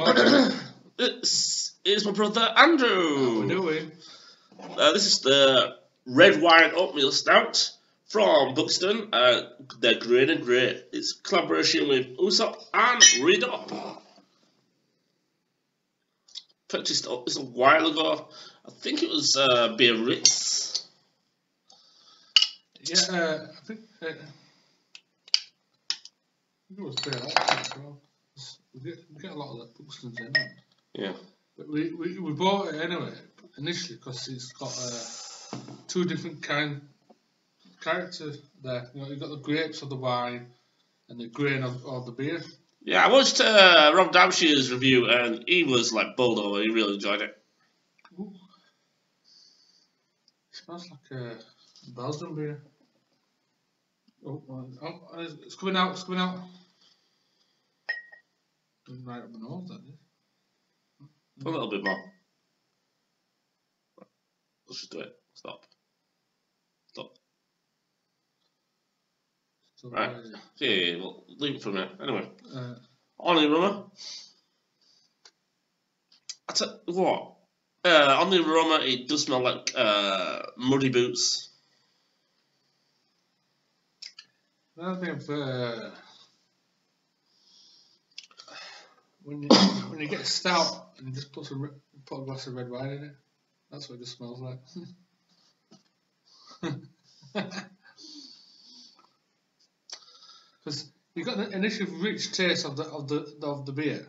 Martin. It's my brother Andrew. How we doing? This is the red wine oatmeal stout from Buxton. They're green and grey. It's collaboration with Oersoep and Rooie Dop. Purchased this a while ago. I think it was Beer Ritz. Yeah, I think. It was fair as well. We get a lot of that Buxton's in it. Yeah. But we bought it anyway, initially, because it's got two different kind character there. You know, you've got the grapes of the wine and the grain of the beer. Yeah, I watched Rob Dabshire's review and he was like bowled over. He really enjoyed it. Ooh. It smells like a Belgian beer. Oh, it's coming out, it's coming out. Right up the nose, that is. A little bit more. Let's just do it. Stop. Stop. Still right. Yeah, well, leave it for a minute. Anyway. Only aroma. I tell you what. On the aroma, it does smell like muddy boots. That's been fair. When you get a stout and you just put a glass of red wine in it, that's what it just smells like. Because you got the initial rich taste of the beer,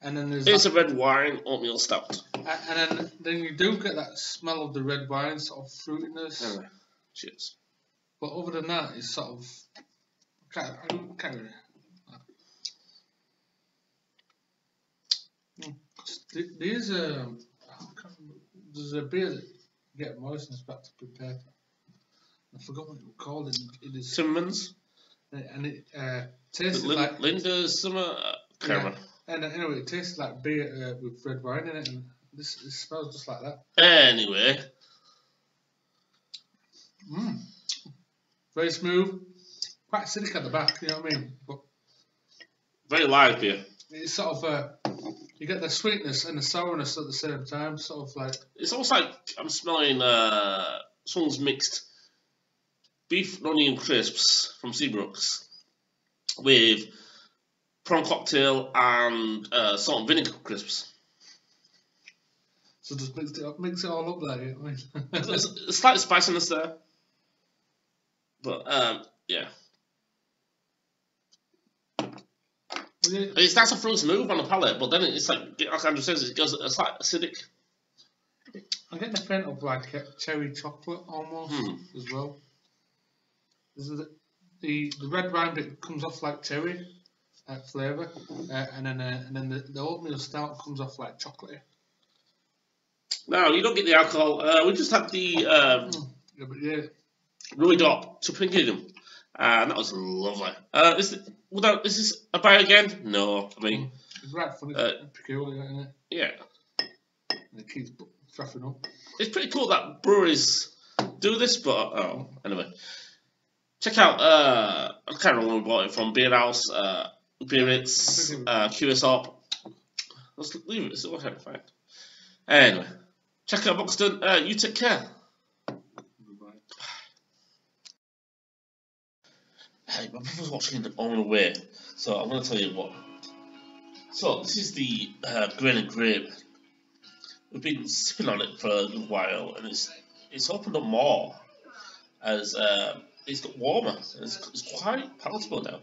and then there's it's a red wine oatmeal stout, and then you do get that smell of the red wine sort of fruitiness. Anyway, cheers. But other than that, it's sort of I can't really. These there's a beer that you get moistness back to prepare. I forgot what it was called. It is Timmins, and it tastes like Linda's summer camera. Yeah. And anyway, it tastes like beer with red wine in it, and this it smells just like that. Anyway, very smooth, quite acidic at the back. You know what I mean? But very light beer. It's sort of you get the sweetness and the sourness at the same time, sort of like... It's almost like I'm smelling someone's mixed beef and onion crisps from Seabrooks with prawn cocktail and salt and vinegar crisps. So just mix it all up there, you know what I mean? There's a slight spiciness there. But, yeah. It starts off really smooth on the palate, but then it's like Andrew says, it goes it's like acidic. I get the scent of like cherry chocolate almost as well. This is the red wine bit comes off like cherry flavour, and then the oatmeal stout comes off like chocolatey. No, you don't get the alcohol. We just had the Rooie Dop to Pink Kingdom. And that was lovely. Is this a buy again? No, I mean... It's right funny, peculiar, isn't it? Yeah. And it keeps faffing up. It's pretty cool that breweries do this, but... Oh, anyway. Check out... I can't remember when we bought it from. Beer House, Beer Ritz, QSOP. Let's leave it. It's all I can find. Anyway. Check out Buxton. You take care. Hey, my brother's watching it on the way, so I'm going to tell you what. So, this is the grain and grape. We've been sipping on it for a little while, and it's opened up more as it's got warmer, and it's quite palatable now.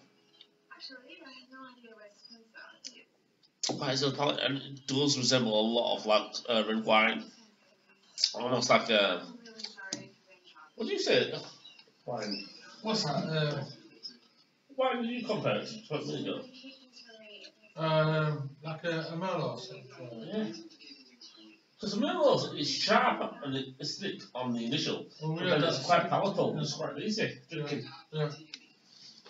Quite easy on the palate, and it does resemble a lot of like red wine. Almost like a. What do you say? Wine. What's that? Why did you compare it to 12 minutes ago? Like a Merlot. Yeah. Because the Merlot is sharp and it's thick on the initial. Oh, yeah, that's quite palatable. Yeah. It's quite easy drinking. Yeah.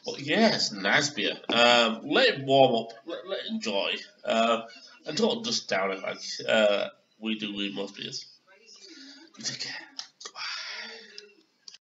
But yeah, it's a nice beer. Let it warm up. Let it enjoy. And don't just down it like we do with most beers. You take care.